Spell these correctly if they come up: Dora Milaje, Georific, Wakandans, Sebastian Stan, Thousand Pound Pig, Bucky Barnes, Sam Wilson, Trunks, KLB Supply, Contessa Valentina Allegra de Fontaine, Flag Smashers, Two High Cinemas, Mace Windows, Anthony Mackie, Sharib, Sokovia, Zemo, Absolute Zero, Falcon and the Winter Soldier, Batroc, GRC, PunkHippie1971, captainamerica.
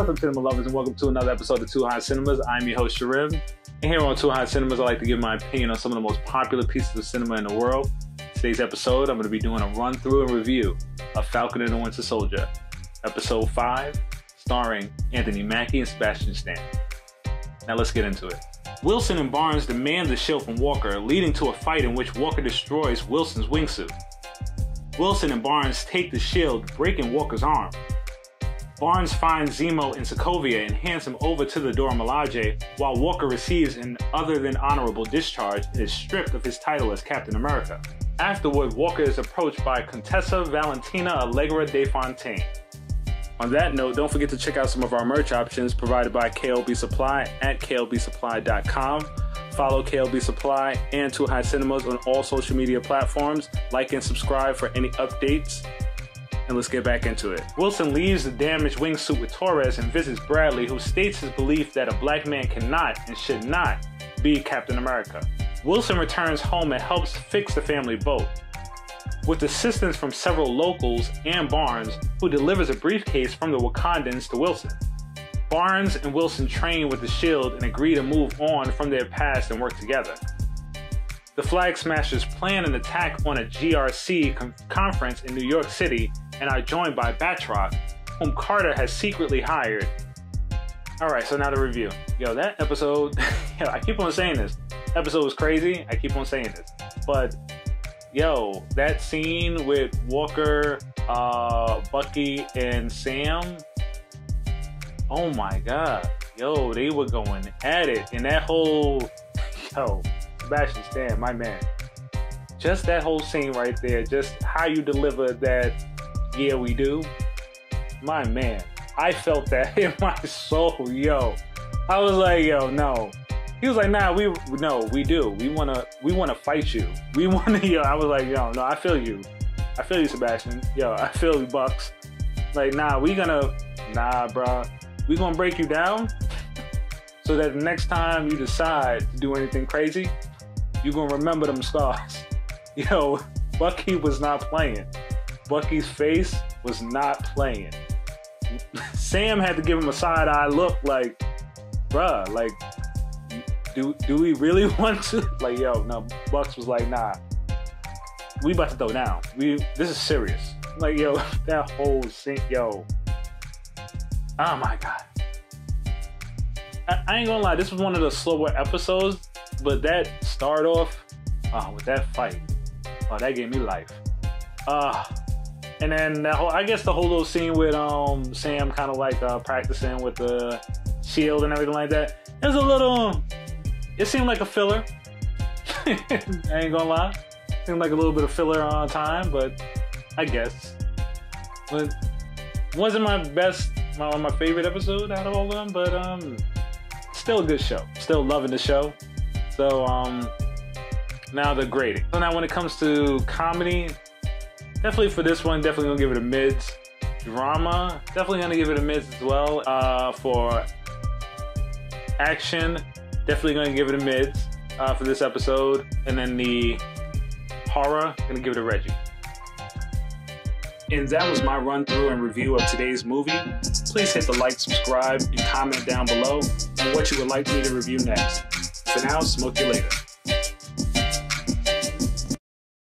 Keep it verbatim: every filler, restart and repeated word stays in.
Welcome, cinema lovers, and welcome to another episode of Two High Cinemas. I'm your host, Sharib. And here on Two High Cinemas, I like to give my opinion on some of the most popular pieces of cinema in the world. Today's episode, I'm going to be doing a run-through and review of Falcon and the Winter Soldier, Episode five, starring Anthony Mackie and Sebastian Stan. Now let's get into it. Wilson and Barnes demand the shield from Walker, leading to a fight in which Walker destroys Wilson's wingsuit. Wilson and Barnes take the shield, breaking Walker's arm. Barnes finds Zemo in Sokovia and hands him over to the Dora Milaje, while Walker receives an other than honorable discharge and is stripped of his title as Captain America. Afterward, Walker is approached by Contessa Valentina Allegra de Fontaine. On that note, don't forget to check out some of our merch options provided by K L B Supply at K L B supply dot com. Follow K L B Supply and Two High Cinemas on all social media platforms. Like and subscribe for any updates. And let's get back into it. Wilson leaves the damaged wingsuit with Torres and visits Bradley, who states his belief that a black man cannot and should not be Captain America. Wilson returns home and helps fix the family boat. With assistance from several locals and Barnes, who delivers a briefcase from the Wakandans to Wilson. Barnes and Wilson train with the shield and agree to move on from their past and work together. The Flag Smashers plan an attack on a G R C conference in New York City and are joined by Batroc, whom Carter has secretly hired. Alright, so now the review. Yo, that episode, yo, I keep on saying this. Episode was crazy, I keep on saying this. But yo, that scene with Walker, uh, Bucky, and Sam. Oh my God. Yo, they were going at it. And that whole, yo, Sebastian Stan, my man. Just that whole scene right there. Just how you deliver that, yeah, we do. My man. I felt that in my soul, yo. I was like, yo, no. He was like, nah, we no, we do. We wanna, we wanna fight you. We wanna, yo. I was like, yo, no, I feel you. I feel you, Sebastian. Yo, I feel you, Bucks. Like, nah, we gonna, nah, bruh. We gonna break you down so that the next time you decide to do anything crazy, you gonna remember them scars. Yo, Bucky was not playing. Bucky's face was not playing. Sam had to give him a side-eye look, like, bruh, like. Do, do we really want to? Like, yo, no, Bucks was like, nah, we about to throw down. We, this is serious. Like, yo, that whole scene, yo. Oh my God. I, I ain't gonna lie, this was one of the slower episodes, but that start off uh, with that fight, oh, that gave me life. Uh, and then that whole, I guess the whole little scene with um Sam kind of like uh, practicing with the shield and everything like that, it was a little... It seemed like a filler. I ain't gonna lie. It seemed like a little bit of filler on time, but I guess. But wasn't my best, my, my favorite episode out of all of them, but um, still a good show. Still loving the show. So um, now the grading. So now when it comes to comedy, definitely for this one, definitely gonna give it a mids. Drama, definitely gonna give it a mids as well. Uh, for action, definitely going to give it a mids uh, for this episode. And then the horror, going to give it a Reggie. And that was my run through and review of today's movie. Please hit the like, subscribe, and comment down below on what you would like me to review next. For now, smoke you later.